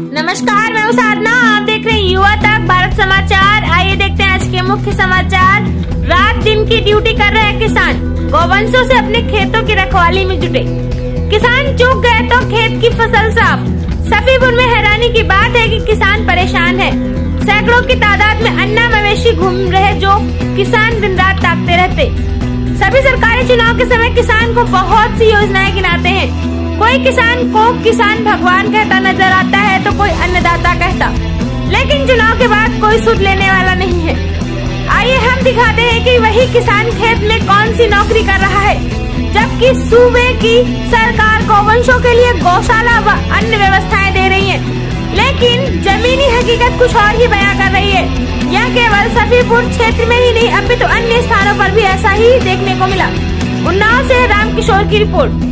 नमस्कार, मैं हूँ साधना। आप देख रहे हैं युवा तक भारत समाचार। आइए देखते हैं आज के मुख्य समाचार। रात दिन की ड्यूटी कर रहे हैं किसान, गौवंशों से अपने खेतों की रखवाली में जुटे। किसान चूक गए तो खेत की फसल साफ। सफीपुर में हैरानी की बात है कि किसान परेशान है। सैकड़ों की तादाद में अन्ना मवेशी घूम रहे जो किसान दिन रात ताकते रहते। सभी सरकारी चुनाव के समय किसान को बहुत सी योजनाएं गिनाते हैं। कोई किसान को किसान भगवान कहता नजर आता है तो कोई अन्नदाता कहता, लेकिन चुनाव के बाद कोई सुध लेने वाला नहीं है। आइए हम दिखाते हैं कि वही किसान खेत में कौन सी नौकरी कर रहा है, जबकि सूबे की सरकार गौवंशों के लिए गौशाला व अन्य व्यवस्थाएं दे रही है, लेकिन जमीनी हकीकत कुछ और ही बयां कर रही है। यह केवल सफीपुर क्षेत्र में ही नहीं, अभी तो अन्य स्थानों पर भी ऐसा ही देखने को मिला। उन्नाव से रामकिशोर की रिपोर्ट।